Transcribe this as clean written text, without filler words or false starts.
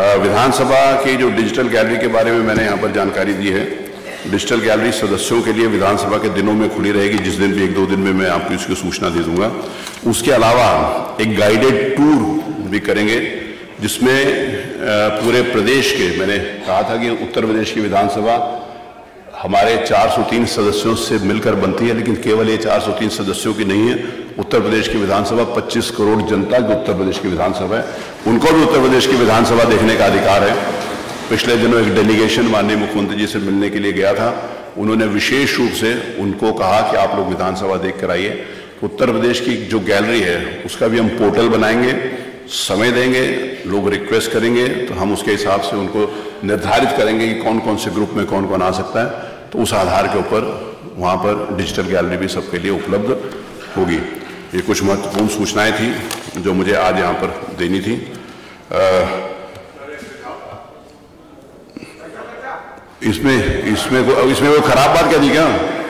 विधानसभा के जो digital gallery के बारे में मैंने यहाँ पर जानकारी दी है। डिजिटल गैलरी सदस्यों के लिए विधानसभा के दिनों में खुली रहेगी, जिस दिन भी 1-2 दिन में मैं आपको इसकी सूचना दे दूंगा। उसके अलावा एक गाइडेड टूर भी करेंगे जिसमें पूरे प्रदेश के, मैंने कहा था कि उत्तर प्रदेश की विधानसभा हमारे 403 सदस्यों से मिलकर बनती है, लेकिन केवल ये 403 सदस्यों की नहीं है। उत्तर प्रदेश की विधानसभा 25 करोड़ जनता जो उत्तर प्रदेश की विधानसभा है, उनको भी उत्तर प्रदेश की विधानसभा देखने का अधिकार है। पिछले दिनों एक डेलीगेशन माननीय मुख्यमंत्री जी से मिलने के लिए गया था, उन्होंने विशेष रूप से उनको कहा कि आप लोग विधानसभा देख कर आइए। उत्तर प्रदेश की जो गैलरी है उसका भी हम पोर्टल बनाएंगे, समय देंगे, लोग रिक्वेस्ट करेंगे तो हम उसके हिसाब से उनको निर्धारित करेंगे कि कौन कौन से ग्रुप में कौन कौन आ सकता है। तो उस आधार के ऊपर वहाँ पर डिजिटल गैलरी भी सबके लिए उपलब्ध होगी। ये कुछ महत्वपूर्ण सूचनाएं थी जो मुझे आज यहाँ पर देनी थी। इसमें कोई खराब बात क्या थी क्या?